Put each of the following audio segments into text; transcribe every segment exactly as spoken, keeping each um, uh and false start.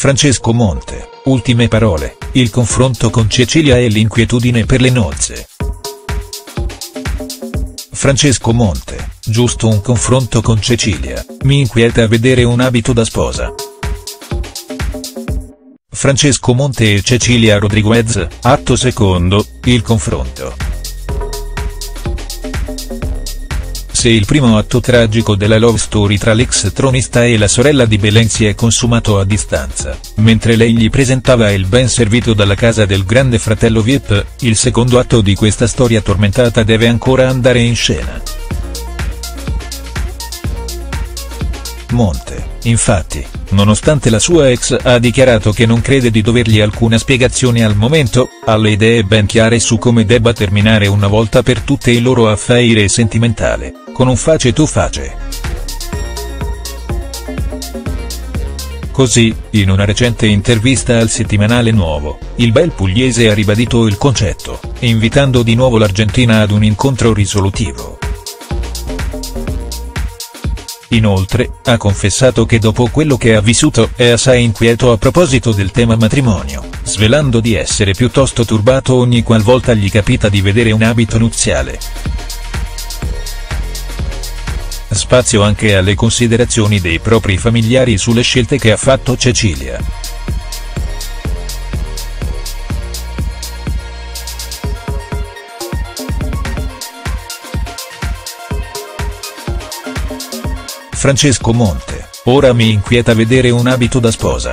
Francesco Monte, ultime parole, il confronto con Cecilia e l'inquietudine per le nozze. Francesco Monte, giusto un confronto con Cecilia, mi inquieta vedere un abito da sposa. Francesco Monte e Cecilia Rodriguez, atto secondo, il confronto. Se il primo atto tragico della love story tra l'ex tronista e la sorella di Belen si è consumato a distanza, mentre lei gli presentava il ben servito dalla casa del Grande Fratello Vip, il secondo atto di questa storia tormentata deve ancora andare in scena. Monte, infatti, nonostante la sua ex ha dichiarato che non crede di dovergli alcuna spiegazione al momento, ha le idee ben chiare su come debba terminare una volta per tutte il loro affare sentimentale, con un face tu face. Così, in una recente intervista al settimanale Nuovo, il bel pugliese ha ribadito il concetto, invitando di nuovo l'Argentina ad un incontro risolutivo. Inoltre, ha confessato che dopo quello che ha vissuto è assai inquieto a proposito del tema matrimonio, svelando di essere piuttosto turbato ogni qualvolta gli capita di vedere un abito nuziale. Spazio anche alle considerazioni dei propri familiari sulle scelte che ha fatto Cecilia. Francesco Monte, ora mi inquieta vedere un abito da sposa.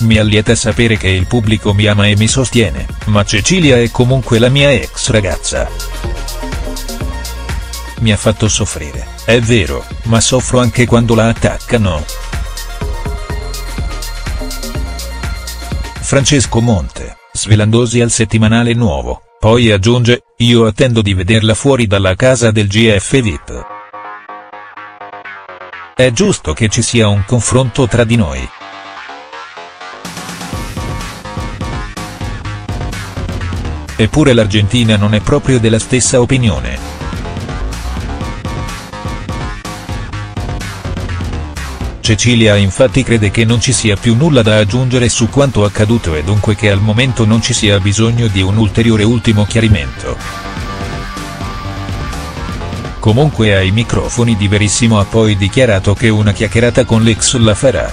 Mi allieta sapere che il pubblico mi ama e mi sostiene, ma Cecilia è comunque la mia ex ragazza. Mi ha fatto soffrire, è vero, ma soffro anche quando la attaccano. Francesco Monte, svelandosi al settimanale Nuovo. Poi aggiunge, io attendo di vederla fuori dalla casa del G F Vip. È giusto che ci sia un confronto tra di noi. Eppure l'Argentina non è proprio della stessa opinione. Cecilia infatti crede che non ci sia più nulla da aggiungere su quanto accaduto e dunque che al momento non ci sia bisogno di un ulteriore ultimo chiarimento. Comunque ai microfoni di Verissimo ha poi dichiarato che una chiacchierata con l'ex la farà.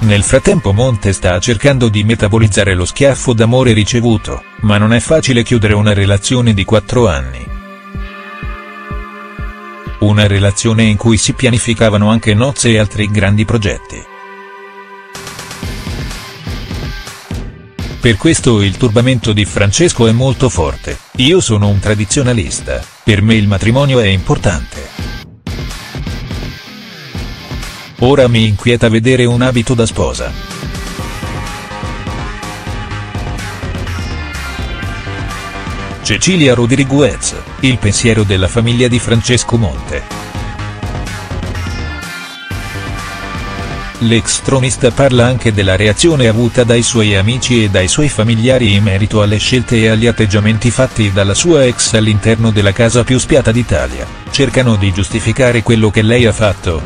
Nel frattempo Monte sta cercando di metabolizzare lo schiaffo d'amore ricevuto, ma non è facile chiudere una relazione di quattro anni. Una relazione in cui si pianificavano anche nozze e altri grandi progetti. Per questo il turbamento di Francesco è molto forte, io sono un tradizionalista, per me il matrimonio è importante. Ora mi inquieta vedere un abito da sposa. Cecilia Rodriguez, il pensiero della famiglia di Francesco Monte. L'ex tronista parla anche della reazione avuta dai suoi amici e dai suoi familiari in merito alle scelte e agli atteggiamenti fatti dalla sua ex all'interno della casa più spiata d'Italia, cercano di giustificare quello che lei ha fatto.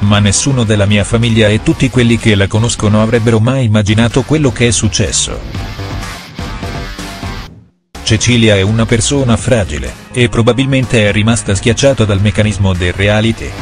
Ma nessuno della mia famiglia e tutti quelli che la conoscono avrebbero mai immaginato quello che è successo. Cecilia è una persona fragile, e probabilmente è rimasta schiacciata dal meccanismo del reality.